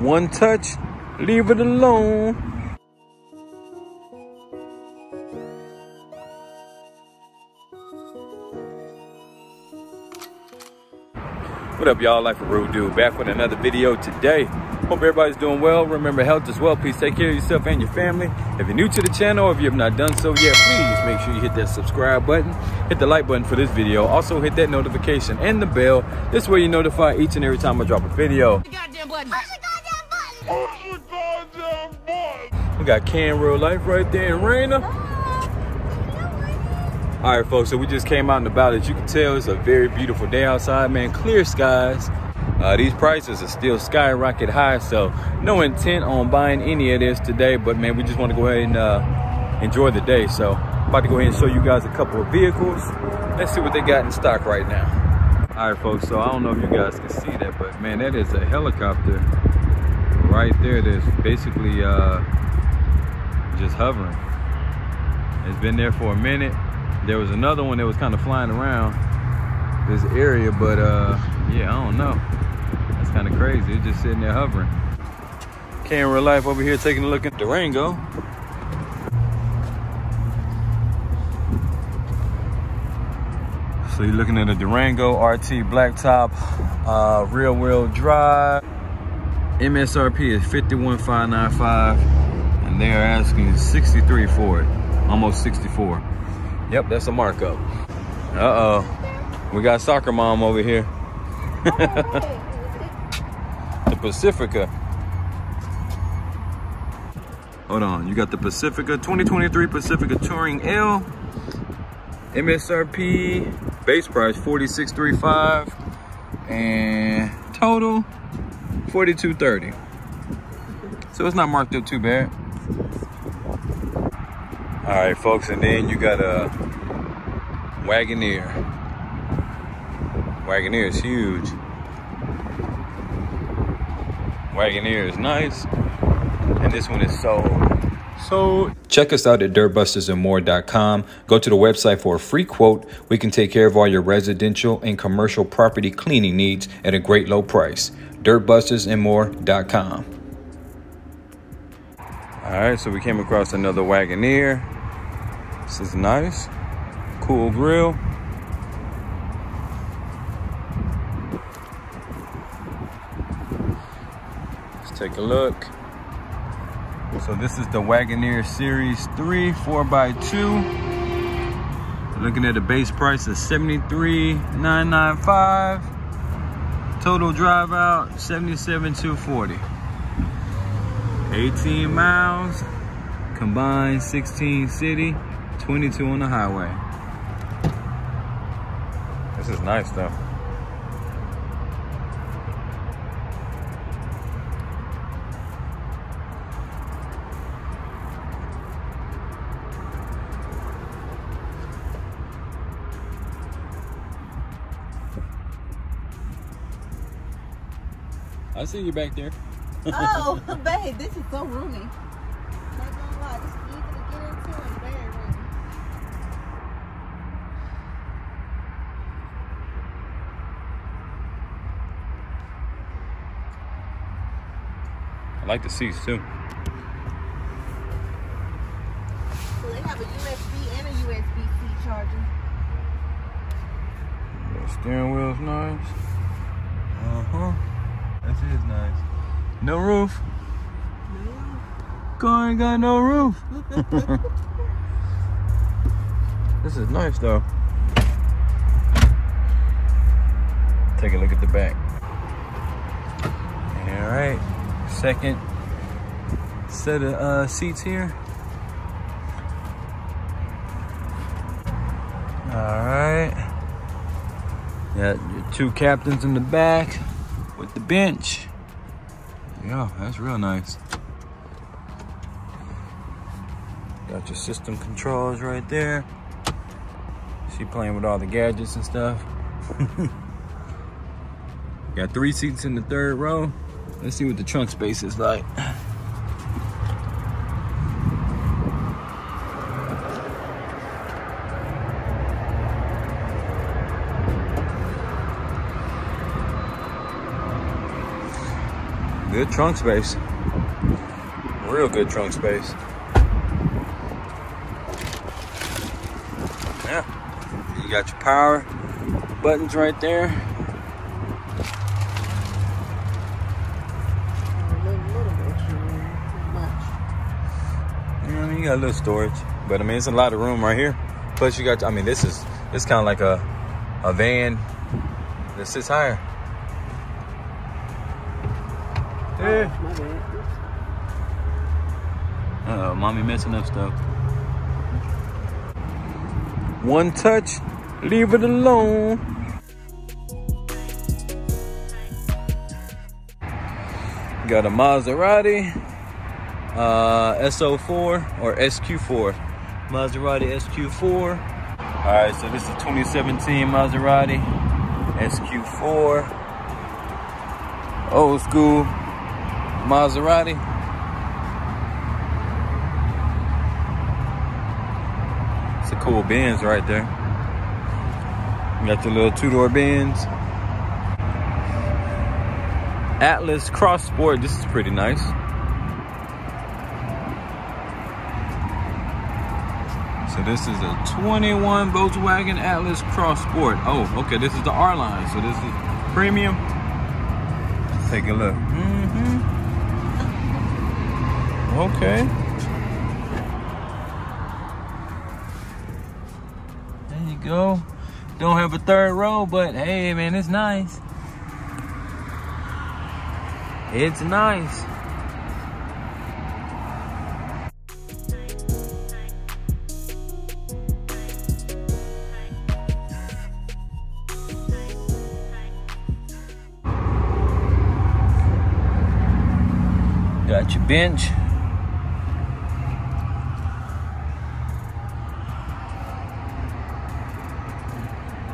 One touch, leave it alone. What up, y'all? Life of Rude Dude, back with another video today. Hope everybody's doing well. Remember, health is wealth. Please take care of yourself and your family. If you're new to the channel, or if you have not done so yet, please make sure you hit that subscribe button, hit the like button for this video. Also, hit that notification and the bell. This way, you're notified each and every time I drop a video. We got Can Real Life right there and Raina. All right, folks, so we just came out and about. As you can tell, it's a very beautiful day outside, man. Clear skies. These prices are still skyrocket high, so no intent on buying any of this today, but man, we just want to go ahead and enjoy the day. So I'm about to go ahead and show you guys a couple of vehicles. Let's see what they got in stock right now. All right, folks, so I don't know if you guys can see that, but man, that is a helicopter right there that's basically just hovering. It's been there for a minute. There was another one that was kind of flying around this area, but yeah, I don't know. That's kind of crazy. It's just sitting there hovering. Can Real Life over here taking a look at Durango. So you're looking at a Durango RT blacktop, rear wheel drive. MSRP is $51,595, and they are asking 63 for it, almost 64. Yep, that's a markup. Uh-oh. We got Soccer Mom over here. The Pacifica. Hold on. You got the Pacifica, 2023 Pacifica Touring L. MSRP, base price $46,350, and total $42,300. So it's not marked up too bad. All right, folks, and then you got a Wagoneer. Wagoneer is huge. Wagoneer is nice, and this one is sold. Check us out at dirtbustersandmore.com. Go to the website for a free quote. We can take care of all your residential and commercial property cleaning needs at a great low price. dirtbustersandmore.com. All right, so we came across another Wagoneer. This is nice, cool grill. Let's take a look. So this is the Wagoneer Series 3 4x2. Looking at the base price of $73,995. Total drive out, $77,240. 18 miles, combined 16 city, 22 on the highway. This is nice though. I see you back there. Oh, babe, this is so roomy. Not gonna lie, this is easy to get into and very roomy. I like the seats too. So they have a USB and a USB-C charger. The steering wheel's nice. This is nice. No roof. No. Car ain't got no roof. This is nice though. Take a look at the back. All right, second set of seats here. All right. Got your two captains in the back with the bench. Yeah, that's real nice. Got your system controls right there. She playing with all the gadgets and stuff. Got 3 seats in the third row. Let's see what the trunk space is like. Good trunk space. Real good trunk space. Yeah. You got your power buttons right there. I mean, you got a little storage, but I mean, it's a lot of room right here. Plus, you got, I mean, it's kind of like a van that sits higher. Yeah. Uh oh, mommy messing up stuff. One touch, leave it alone. Got a Maserati. SO4 or SQ4, Maserati SQ4. All right, so this is 2017 Maserati SQ4, old school Maserati. It's a cool Benz right there. You got your little two-door Benz. Atlas Cross Sport, this is pretty nice. So this is a 21 Volkswagen Atlas Cross Sport. Oh, okay, this is the R line. So this is premium. Let's take a look. Mm-hmm. Okay. There you go. Don't have a third row, but hey, man, it's nice. It's nice. Got your bench.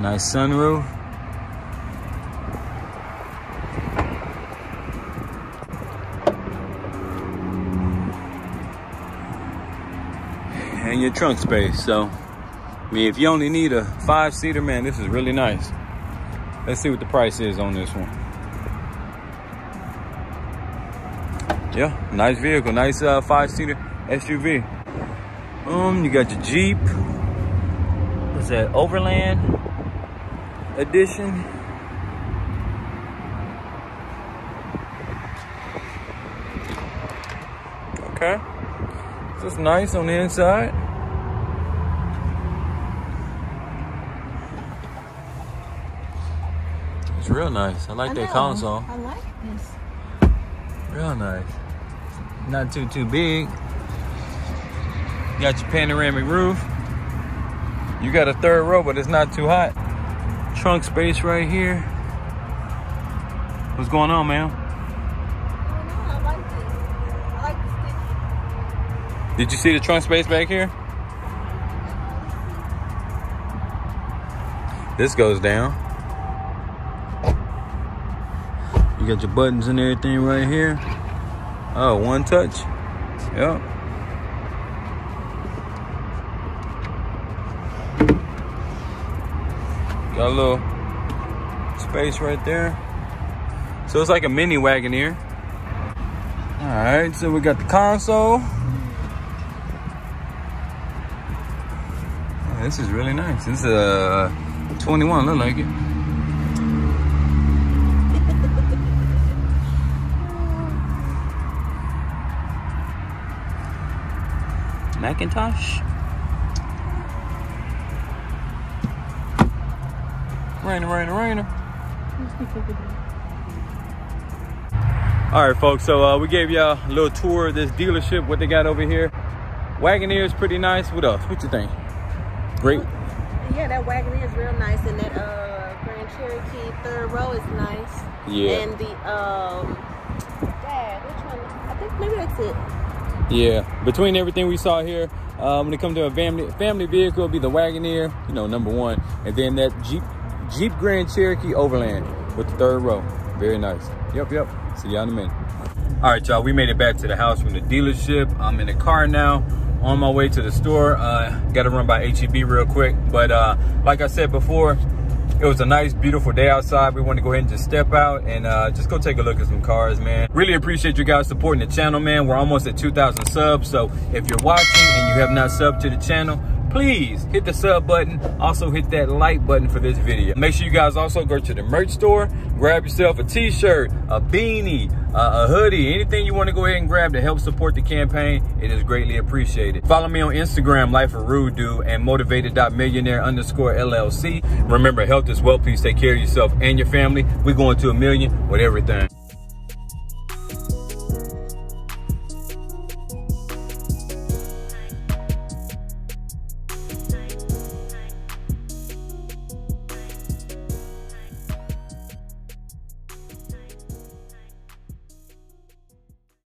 Nice sunroof. And your trunk space. So, I mean, if you only need a 5-seater, man, this is really nice. Let's see what the price is on this one. Yeah, nice vehicle, nice 5-seater SUV. You got your Jeep. What's that, Overland Edition? Okay, just nice on the inside. It's real nice. I like that console. I like this. Real nice. Not too big. You got your panoramic roof. You got a third row, but it's not too hot. Trunk space right here. What's going on, ma'am? I don't know. I like this. Did you see the trunk space back here? This goes down. You got your buttons and everything right here. Oh, one touch. Yep. Got a little space right there. So it's like a mini Wagoneer. All right, so we got the console. Oh, this is really nice. It's a 21, look like it. Macintosh. Rainer. All right, folks, so we gave y'all a little tour of this dealership, what they got over here. Wagoneer is pretty nice. What else? What you think? Great. Yeah, that Wagoneer is real nice, and that Grand Cherokee third row is nice. Yeah. And the, dad, which one? I think maybe that's it. Yeah, between everything we saw here, when it comes to a family vehicle, it'll be the Wagoneer, you know, #1, and then that Jeep Grand Cherokee Overland with the third row. Very nice. Yep. See y'all in a minute. All right, y'all, we made it back to the house from the dealership. I'm in the car now, on my way to the store. Got to run by H-E-B real quick, but like I said before, It was a nice, beautiful day outside. We want to go ahead and just step out and just go take a look at some cars, man. Really appreciate you guys supporting the channel, man. We're almost at 2,000 subs, so if you're watching and you have not subbed to the channel, please hit the sub button. Also hit that like button for this video. Make sure you guys also go to the merch store, grab yourself a t-shirt, a beanie, a hoodie, anything you want to go ahead and grab to help support the campaign. It is greatly appreciated. Follow me on Instagram, Life of Rude Dude, and Motivated.Millionaire_LLC. Remember, health is wealth. Please take care of yourself and your family. We're going to a million with everything.